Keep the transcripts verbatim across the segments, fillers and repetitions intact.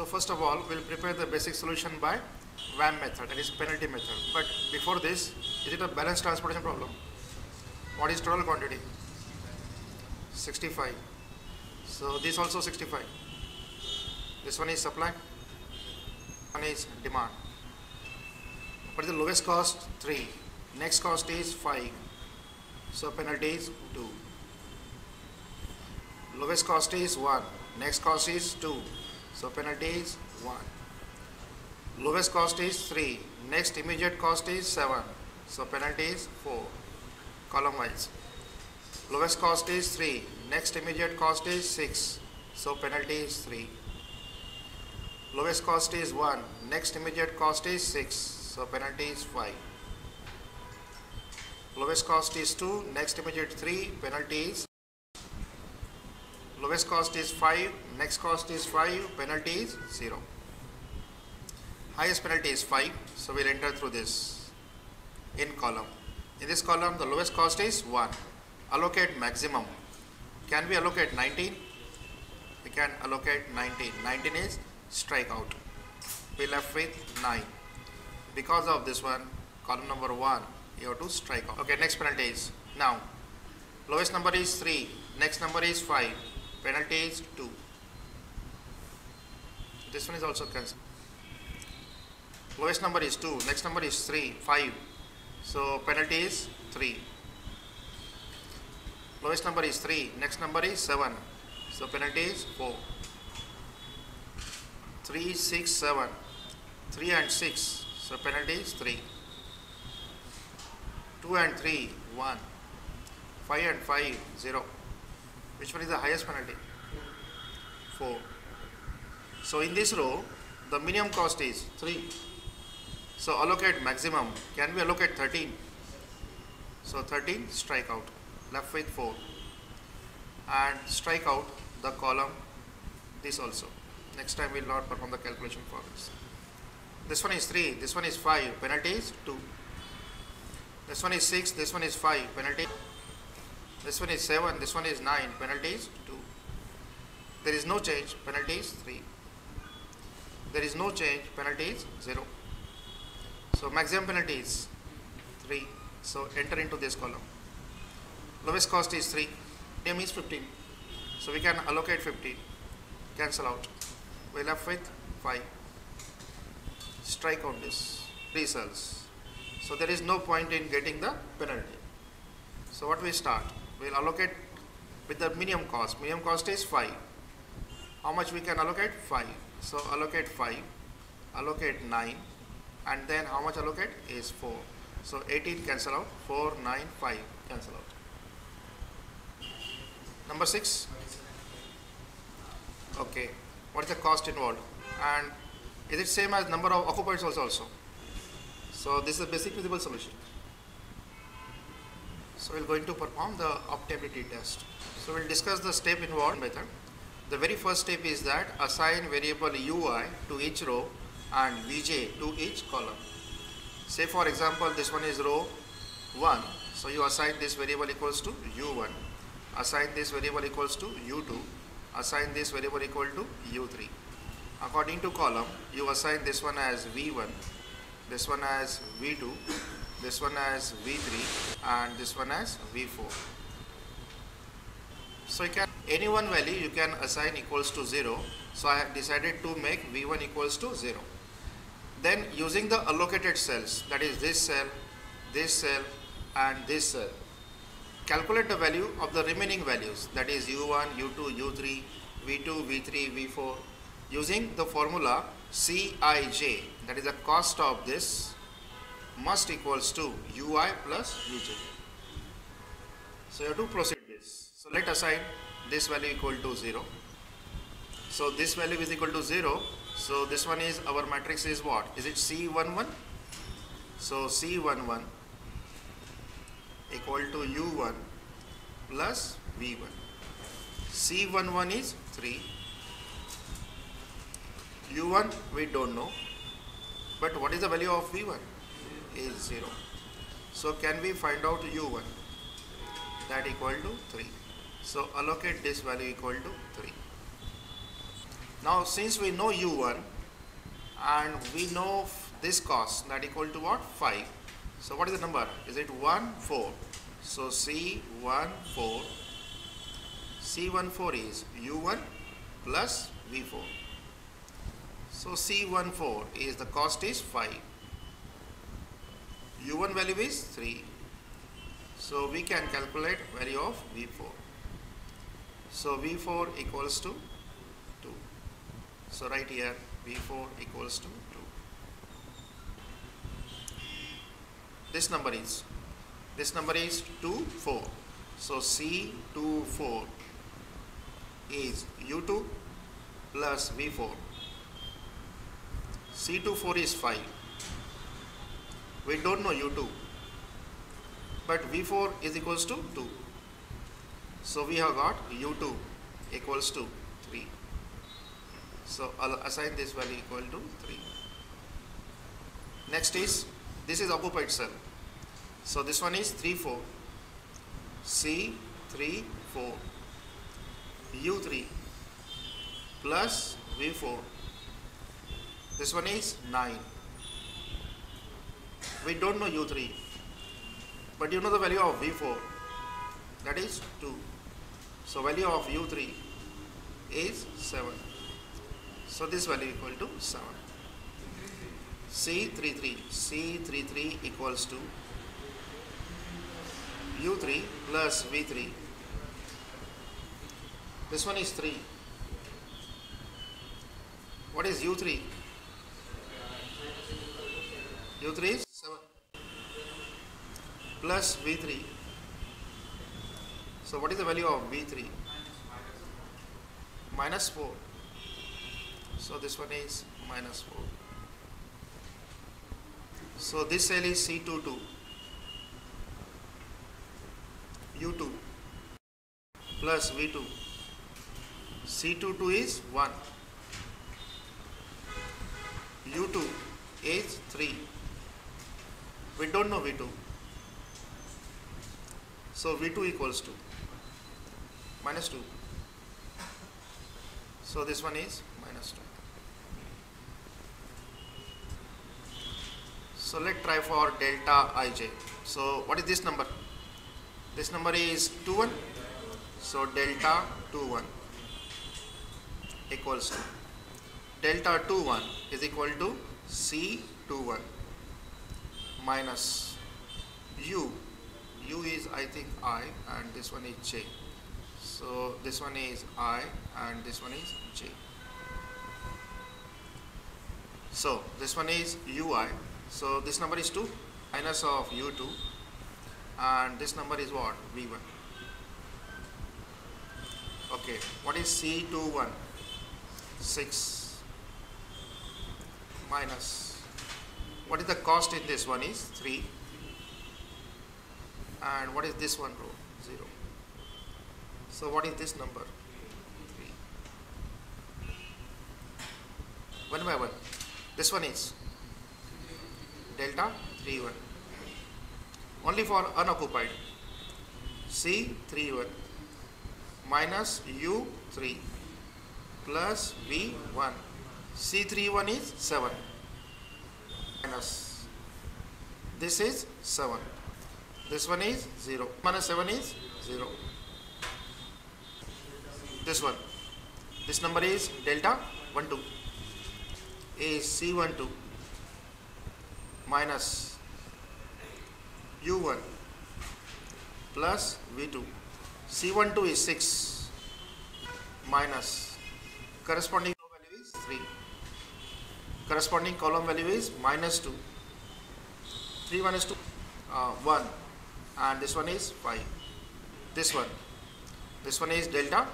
So first of all, we will prepare the basic solution by V A M method, that is penalty method. But before this, is it a balanced transportation problem? What is total quantity? sixty-five. So this also sixty-five. This one is supply, one is demand. But the lowest cost three, next cost is five, so penalty is two. Lowest cost is one, next cost is two, so penalty is one. Lowest cost is three, next immediate cost is seven, so penalty is four, column wise. Lowest cost is three, next immediate cost is six, so penalty is three. Lowest cost is one, next immediate cost is six, so penalty is five. Lowest cost is two, next immediate three, penalty is. Lowest cost is five, next cost is five, penalty is zero. Highest penalty is five, so we'll enter through this in column. In this column, the lowest cost is one. Allocate maximum. Can we allocate nineteen? We can allocate nineteen. nineteen is strikeout. We left with nine. Because of this one, column number one, you have to strike out. Okay, next penalty is now. Lowest number is three, next number is five, penalty is two. This one is also cancelled. Lowest number is two, next number is three, five, so penalty is three. Lowest number is three, next number is seven, so penalty is four. three, six, seven, three and six, so penalty is three. two and three, one. five and five, zero. Which one is the highest penalty? four. So in this row, the minimum cost is three. So allocate maximum. Can we allocate thirteen? So thirteen, strike out. Left with four. And strike out the column, this also. Next time we will not perform the calculation for this. This one is three, this one is five, penalty is two. This one is six, this one is five, penalty. This one is seven, this one is nine, penalty is two. There is no change, penalty is three. There is no change, penalty is zero. So maximum penalty is three. So enter into this column. Lowest cost is three, minimum is fifteen. So we can allocate fifteen, cancel out. We are left with five. Strike on this, results. So there is no point in getting the penalty. So what we start? We will allocate with the minimum cost. Minimum cost is five. How much we can allocate? five. So allocate five, allocate nine, and then how much allocate is four. So eighteen cancel out, four, nine, five cancel out. Number six. Okay. What is the cost involved? And is it same as number of occupiers also? also? So this is the basic feasible solution. So we are going to perform the optability test. So we will discuss the step involved method. The very first step is that assign variable U I to each row and V J to each column. Say for example this one is row one. So you assign this variable equals to U one. Assign this variable equals to U two. Assign this variable equal to U three. According to column, you assign this one as V one. This one as V two, this one as V three, and this one as V four. So you can, any one value you can assign equals to zero. So I have decided to make V one equals to zero. Then using the allocated cells, that is this cell, this cell, and this cell, calculate the value of the remaining values, that is U one, U two, U three, V two, V three, V four, using the formula C I J, that is the cost of this, must equals to U I plus V J. So you have to proceed this. So let assign this value equal to zero. So this value is equal to zero. So this one is, our matrix is what? Is it C one one? So C one one equal to U one plus V one. C one one is three. U one we don't know, but what is the value of V one? Is zero. So can we find out U one? That equal to three. So allocate this value equal to three. Now since we know u one and we know this cos, that equal to what? Phi. So what is the number? Is it one, four? So C one, four. C one, four is u one plus v four. So C one, four is the cost is phi. u one value is three. So we can calculate value of v four. So v four equals to two. So right here v four equals to two. This number is this number is two, four. So C two, four is u two plus v four. C two, four is phi. We don't know u two, but v four is equals to two. So we have got u two equals to three. So I'll assign this value equal to three. Next is, this is occupied cell. So this one is three, four. C three, four. u three plus v four. This one is nine. We don't know u three, but you know the value of v four. That is two. So value of u three is seven. So this value equal to seven. C thirty-three. C thirty-three equals to u three plus v three. This one is three. What is u three? u three is seven plus v three. So what is the value of v three? Minus four. So this one is minus four. So this cell is C twenty-two. u two plus v two. C twenty-two is one. u two is three. We don't know v two. So v two equals to minus two. So this one is minus two. So let's try for delta I J. So what is this number? This number is two, one. So delta two, one equals to. Delta two, one is equal to C two, one minus u. u is I think I and this one is j. So this one is I and this one is j. So this one is ui. So this number is two, minus of u two, and this number is what? v one. Okay, what is C twenty-one? six minus. What is the cost in this one is three. And what is this one row? zero. So what is this number? three. one by one. This one is delta three, one. Only for unoccupied. C three, one minus u three plus v one. C three, one is seven. Minus. This is seven. This one is zero. Minus seven is zero. This one. This number is delta one, two. Is C one, two minus u one plus v two. C one, two is six minus corresponding value is three. Corresponding column value is minus two. three minus two, uh, one. And this one is five. This one. This one is delta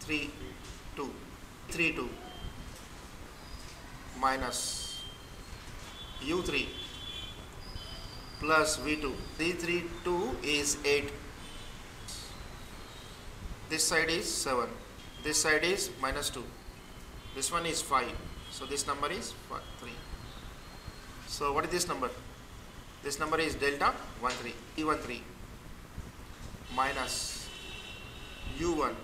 three, two. three, two minus u three plus v two. C three, two is eight. This side is seven. This side is minus two. This one is five. So this number is three. So what is this number? This number is delta one, three. E one, three minus u one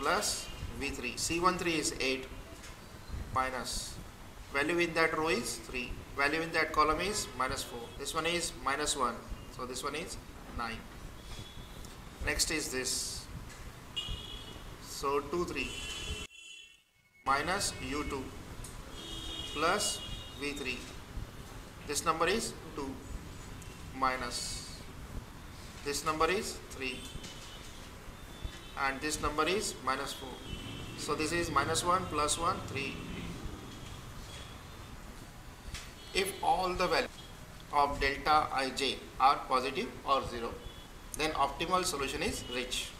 plus V three. C one three is eight minus, value in that row is three, value in that column is minus four. This one is minus one, so this one is nine. Next is this, so two three minus U two plus V three, this number is two, minus this number is three, and this number is minus four. So this is minus one plus one, three. If all the values of delta I J are positive or zero, then optimal solution is reached.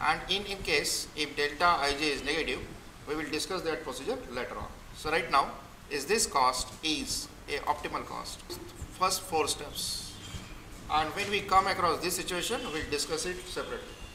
And in, in case if delta I J is negative, we will discuss that procedure later on. So right now is this cost is a optimal cost. First four steps, and when we come across this situation, we will discuss it separately.